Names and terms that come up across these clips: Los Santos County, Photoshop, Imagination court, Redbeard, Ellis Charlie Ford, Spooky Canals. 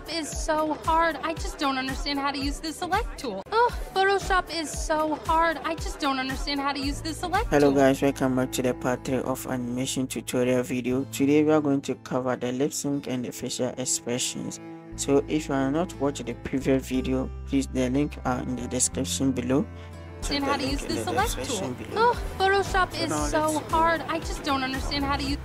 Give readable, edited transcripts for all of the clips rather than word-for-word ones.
Photoshop is so hard. I just don't understand how to use the select tool. Photoshop is so hard. I just don't understand how to use the select tool. Hello guys, welcome back to the part 3 of animation tutorial video. Today we are going to cover the lip sync and the facial expressions. So if you are not watching the previous video, please, the link are in the description below. And how to use the select tool. Photoshop is so hard. I just don't understand how to use.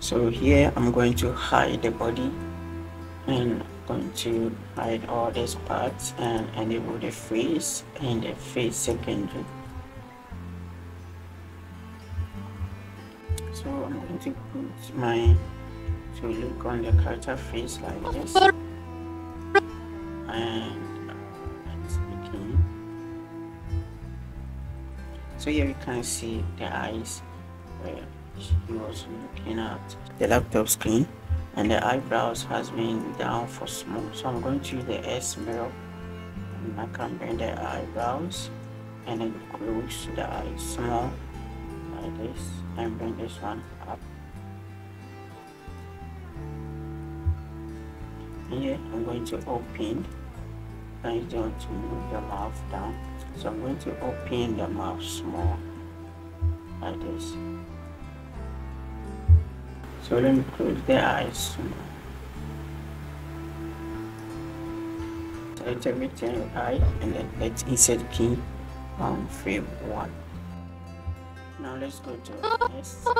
So here I'm going to hide the body, and I'm going to hide all these parts and enable the face and the face secondary. So I'm going to put my to look on the character face like this, and let's begin. So here you can see the eyes where she was looking at the laptop screen, and the eyebrows has been down for smoke. So I'm going to use the S mirror, and I can bring the eyebrows and then close the eyes small like this, and bring this one up. Here I'm going to open. I don't to move the mouth down, so I'm going to open the mouth small like this. So let me close the eyes small. So it's everything right, and then let's insert key on frame 1. Now let's go to S. So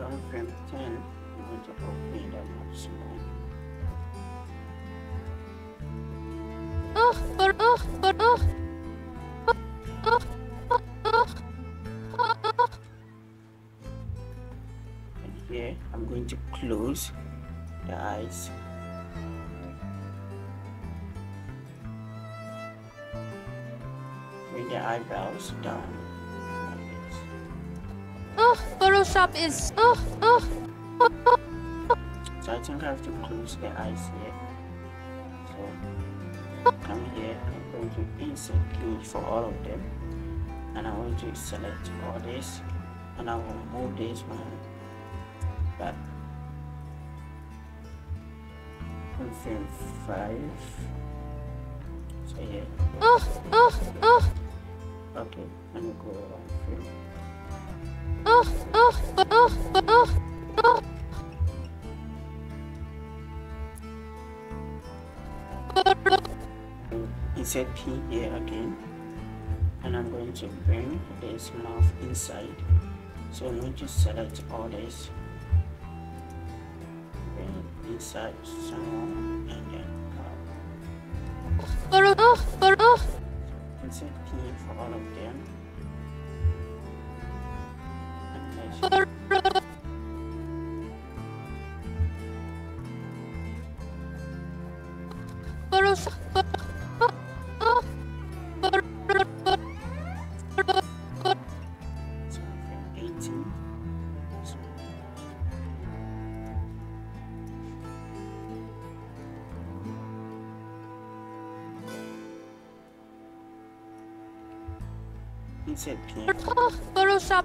on frame 10. I'm going to open the mouth small. And here I'm going to close the eyes. Bring the eyebrows down like this. Photoshop is So I think I have to close the eyes here. So come here, I'm going to insert key for all of them, and I want to select all this, and I will move this one back. Frame 5. So here. Okay, let me go around frame. Insert P here again, and I'm going to bring this mouth inside. So I'm going to select all this, bring it inside some more, and then out. Insert P for all of them. Insert P. Photoshop.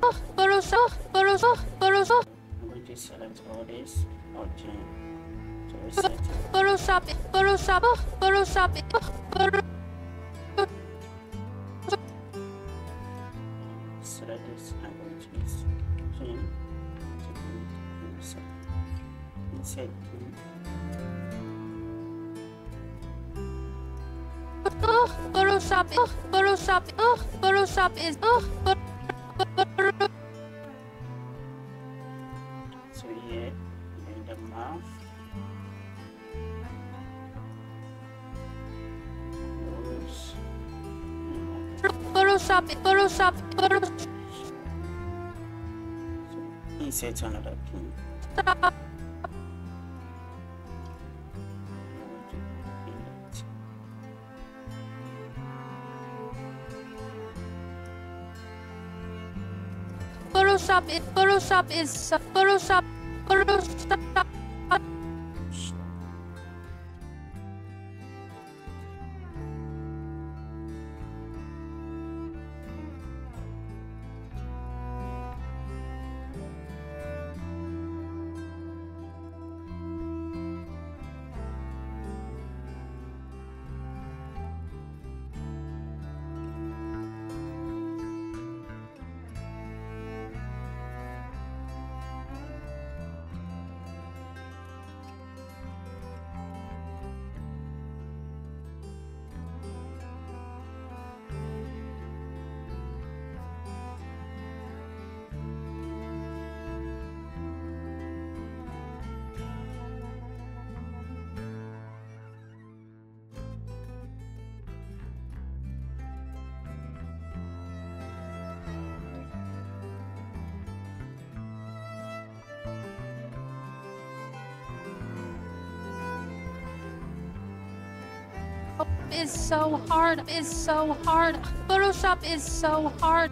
I'm going to select all this. Okay. So reset it. Select this. I'm going to insert P. So here in the mouth, Photoshop. Insert another pin. Photoshop. is so hard, is so hard. Photoshop is so hard.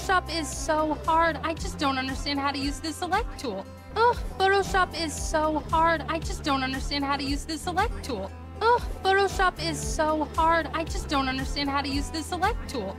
Photoshop is so hard. I just don't understand how to use this select tool. Oh, Photoshop is so hard. I just don't understand how to use this select tool. Oh, Photoshop is so hard. I just don't understand how to use this select tool.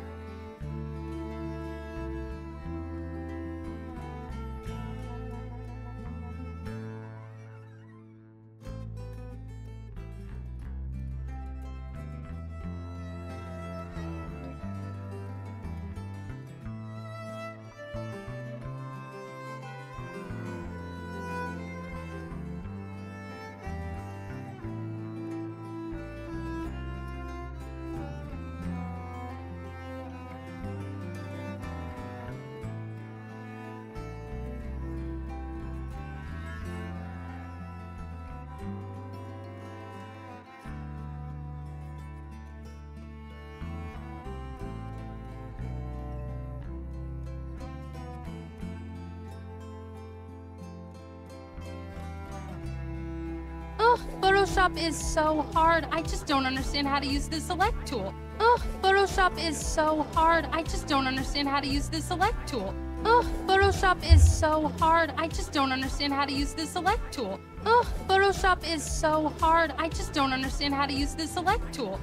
Photoshop is so hard. I just don't understand how to use this select tool. Oh, Photoshop is so hard. I just don't understand how to use this select tool. Oh, Photoshop is so hard. I just don't understand how to use this select tool. Oh, Photoshop is so hard. I just don't understand how to use this select tool.